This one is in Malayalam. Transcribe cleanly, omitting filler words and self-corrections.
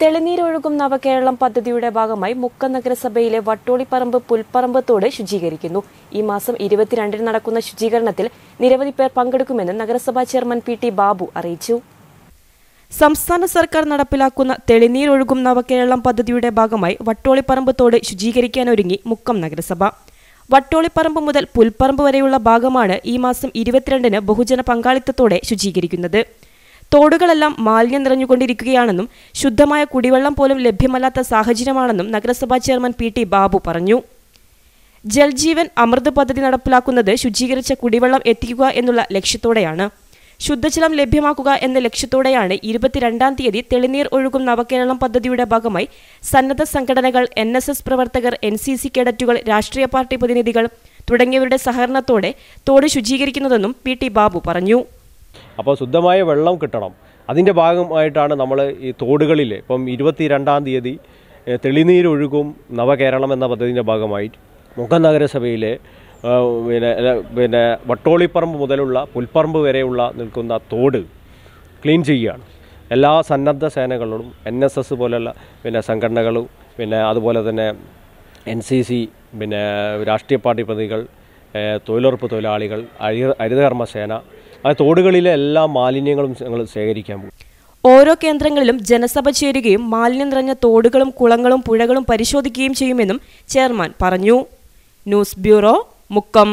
തെളിനീരൊഴുക്കും നവകേരളം പദ്ധതിയുടെ ഭാഗമായി മുക്കം നഗരസഭയിലെ വട്ടോളി പറമ്പ് പുൽപറമ്പ് തോട് ശുചീകരിക്കുന്നു. ഈ മാസം 22-ന് നടക്കുന്ന ശുചീകരണത്തിൽ നിരവധി പേർ പങ്കെടുക്കുമെന്ന് നഗരസഭാ ചെയർമാൻ P. T. ബാബു അറിയിച്ചു. സംസ്ഥാന സർക്കാർ നടപ്പിലാക്കുന്ന തെളിനീരൊഴുക്കും നവകേരളം പദ്ധതിയുടെ ഭാഗമായി വട്ടോളി പറമ്പ് തോട് ശുചീകരിക്കാനൊരുങ്ങി മുക്കം നഗരസഭ. വട്ടോളി പറമ്പ് മുതൽ പുൽപറമ്പ് വരെയുള്ള ഭാഗമാണ് ഈ മാസം 22-ന് ബഹുജന പങ്കാളിത്തത്തോടെ ശുചീകരിക്കുന്നത്. തോടുകളെല്ലാം മാലിന്യം നിറഞ്ഞുകൊണ്ടിരിക്കുകയാണെന്നും ശുദ്ധമായ കുടിവെള്ളം പോലും ലഭ്യമല്ലാത്ത സാഹചര്യമാണെന്നും നഗരസഭാ ചെയർമാൻ P. T. ബാബു പറഞ്ഞു. ജൽ ജീവൻ അമൃത് പദ്ധതി നടപ്പിലാക്കുന്നത് ശുചീകരിച്ച കുടിവെള്ളം എത്തിക്കുക എന്നുള്ള ലക്ഷ്യത്തോടെയാണ്. ശുദ്ധജലം ലഭ്യമാക്കുക എന്ന ലക്ഷ്യത്തോടെയാണ് 22-ാം തീയതി തെളിനീർ ഒഴുകും നവകേരളം പദ്ധതിയുടെ ഭാഗമായി സന്നദ്ധ സംഘടനകൾ, NSS പ്രവർത്തകർ, NCC കേഡറ്റുകൾ, രാഷ്ട്രീയ പാർട്ടി പ്രതിനിധികൾ തുടങ്ങിയവരുടെ സഹകരണത്തോടെ തോട് ശുചീകരിക്കുന്നതെന്നും P. T. ബാബു പറഞ്ഞു. അപ്പോൾ ശുദ്ധമായ വെള്ളം കിട്ടണം, അതിൻ്റെ ഭാഗമായിട്ടാണ് നമ്മൾ ഈ തോടുകളിൽ ഇപ്പം 22-ാം തീയതി തെളിനീരൊഴുകും നവകേരളം എന്ന പദ്ധതിൻ്റെ ഭാഗമായി മുക്കം നഗരസഭയിലെ പിന്നെ വട്ടോളിപ്പറമ്പ് മുതലുള്ള പുൽപ്പറമ്പ് വരെയുള്ള നിൽക്കുന്ന തോട് ക്ലീൻ ചെയ്യുകയാണ്. എല്ലാ സന്നദ്ധ സേനകളും, NSS പോലെയുള്ള സംഘടനകളും, അതുപോലെ തന്നെ NCC, രാഷ്ട്രീയ പാർട്ടി പ്രതിനിധികൾ, തൊഴിലുറപ്പ് തൊഴിലാളികൾ, ഹരിതകർമ്മസേന ആ തോടുകളിലെ എല്ലാ മാലിന്യങ്ങളും ഞങ്ങൾ ശേഖരിക്കാൻ പോകും. ഓരോ കേന്ദ്രങ്ങളിലും ജനസഭ ചേരുകയും മാലിന്യം നിറഞ്ഞ തോടുകളും കുളങ്ങളും പുഴകളും പരിശോധിക്കുകയും ചെയ്യുമെന്നും ചെയർമാൻ പറഞ്ഞു. News bureau, Mukkam.